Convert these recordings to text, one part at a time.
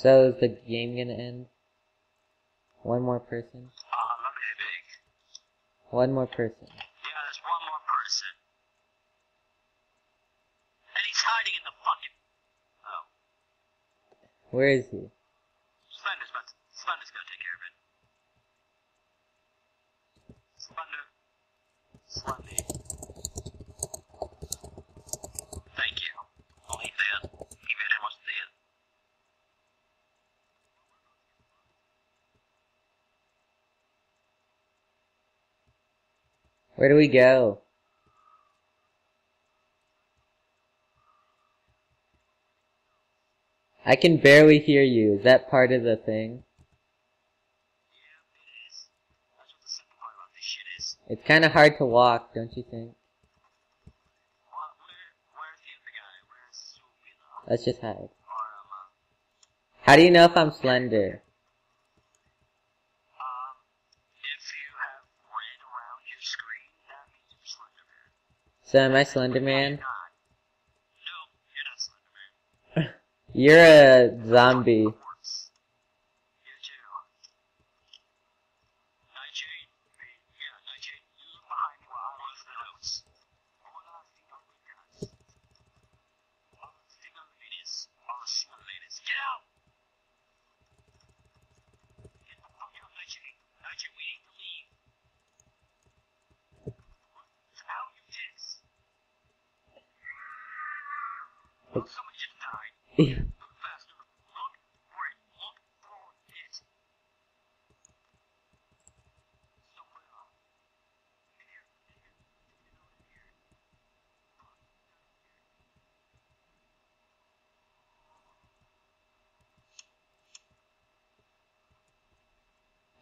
So is the game gonna end? One more person? Okay, big. One more person. Yeah, there's one more person. And he's hiding in the fucking... Oh. Where is he? Slender's gonna take care of it. Slender. Thank you. Oh, he's dead. He very much dead. Where do we go? I can barely hear you. Is that part of the thing? It's kind of hard to walk, don't you think? Where's the other guy? Where's Suvina? Let's just hide. Or, how do you know if I'm slender? If you have red around your screen, that means you're Slender Man. So am I Slender Man? No, you're not Slender Man. You're a zombie.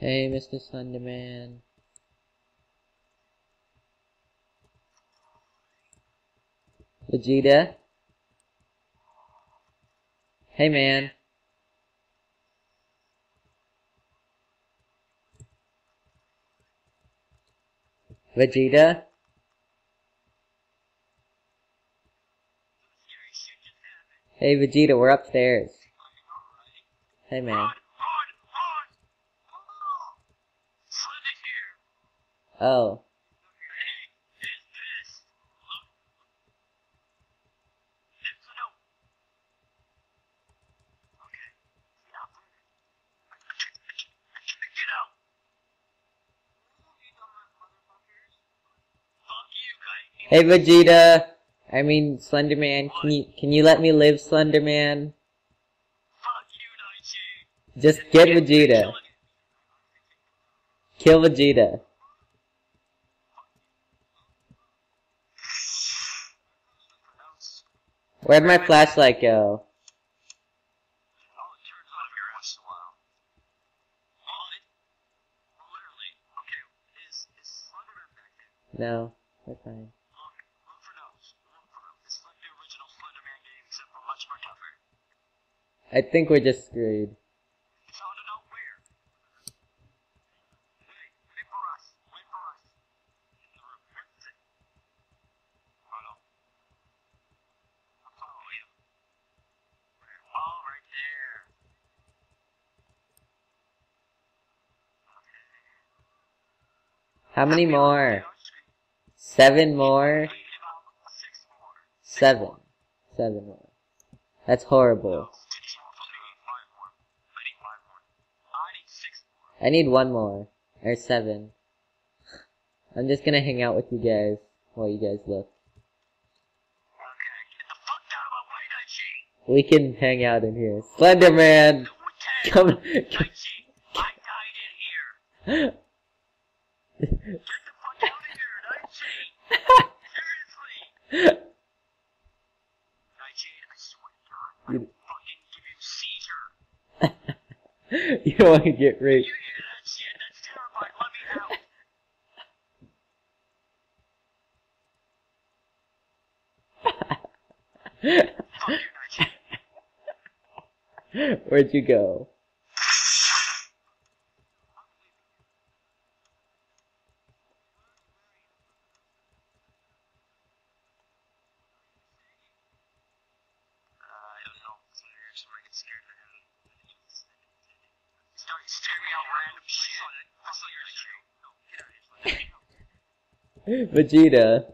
Hey, Mr. Slender Man. Vegeta? Hey, man. Vegeta? Hey, Vegeta, we're upstairs. Hey, man. Oh. Hey Vegeta, I mean Slender Man, can you let me live, Slender Man? Fuck you, Nightshade. Just get Vegeta. Kill Vegeta. Where'd my flashlight go? No, we're fine. I think we're just screwed. How many more? 7 more? 7. 7 more. That's horrible. I need 1 more, or 7. I'm just gonna hang out with you guys while you guys look. We can hang out in here. Slender Man! Come, come. Get the fuck out of here, Nightshade! Seriously! Nightshade, I swear to God, I'll fucking give you a seizure. You don't want to get raped. You hear that shit? That's terrifying. Let me out. Fuck you, Nightshade. Where'd you go? Vegeta.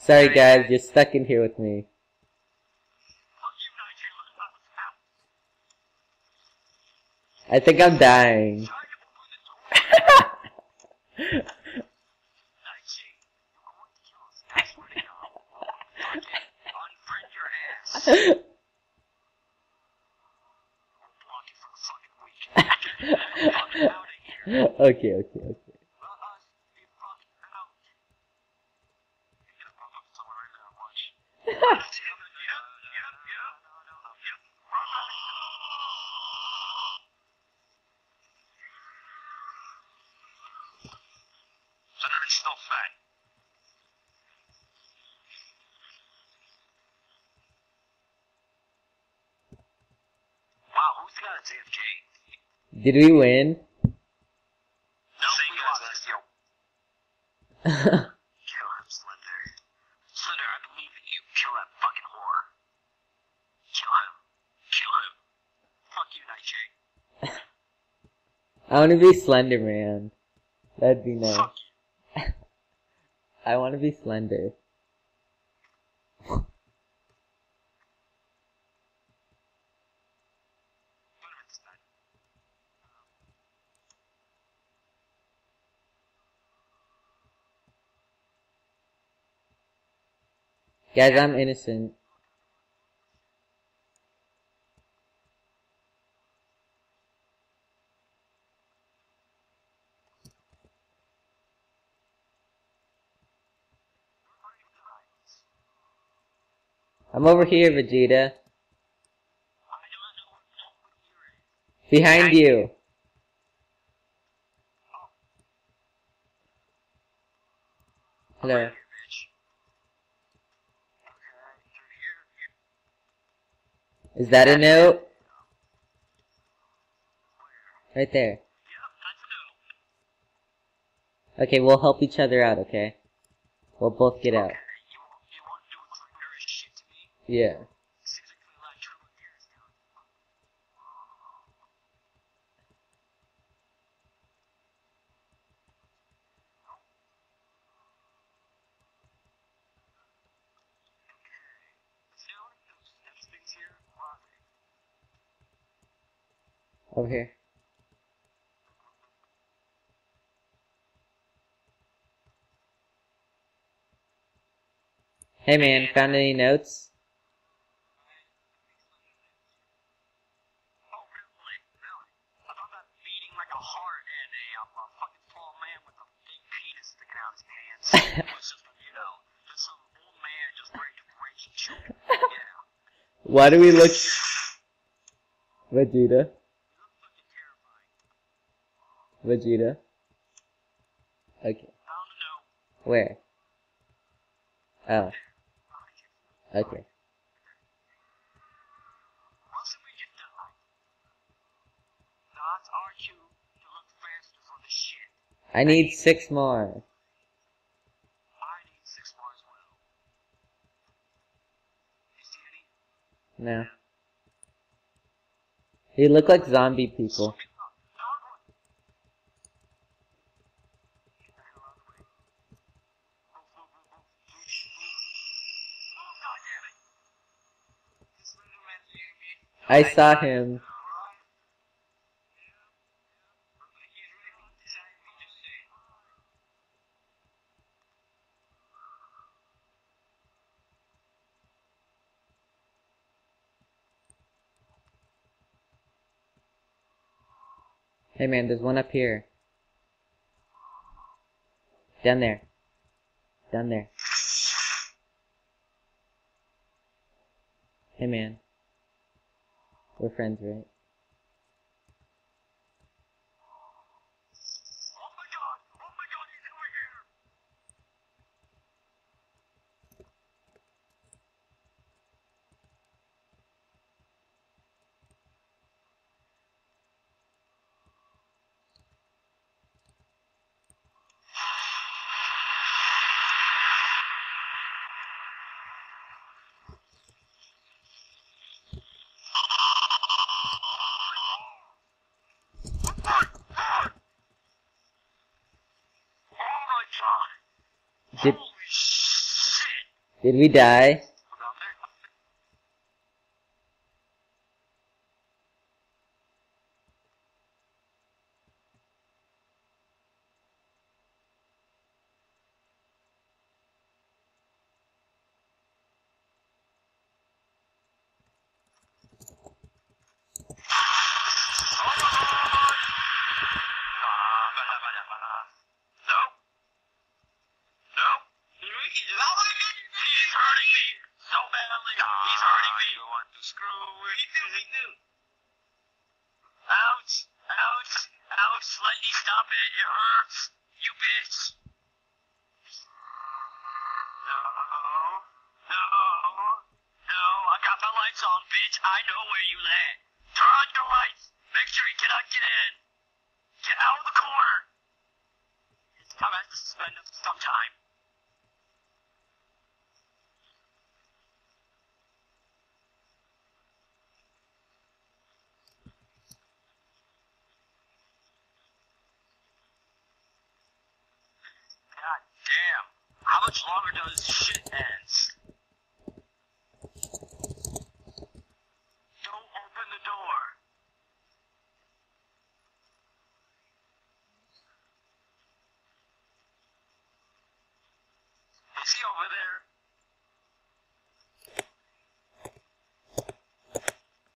Sorry guys, you're stuck in here with me. I think I'm dying. Okay. Did we win? No, we lost. Kill him, Slender. Slender, I believe in you. Kill that fucking whore. Kill him. Kill him. Fuck you, Nightshade. I want to be Slender Man. That'd be nice. Fuck you. I want to be Slender. Guys, I'm innocent. I'm over here, Vegeta. Behind you. Hello. Is that a note? Right there. Okay, we'll help each other out, okay? We'll both get out. Yeah. Over here. Hey man, found any notes? Oh really? I thought about beating like a heart and a fucking tall man with a big penis sticking out his pants. It was just, you know, just some old man just ready to break and shoot. Yeah. Why do we look Vegeta? Vegeta. Okay. Where? Oh. Okay. I need 6 more. I need 6 more as well. You see any? No. They look like zombie people. I saw him. Hey man, there's one up here. Down there. Down there. Hey man. We're friends, right? Did we die? How much longer does shit ends? Don't open the door. Is he over there?